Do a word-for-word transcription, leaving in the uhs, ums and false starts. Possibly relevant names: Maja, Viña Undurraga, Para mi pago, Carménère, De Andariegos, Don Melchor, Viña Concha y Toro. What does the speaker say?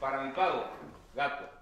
Para mi pago, gato.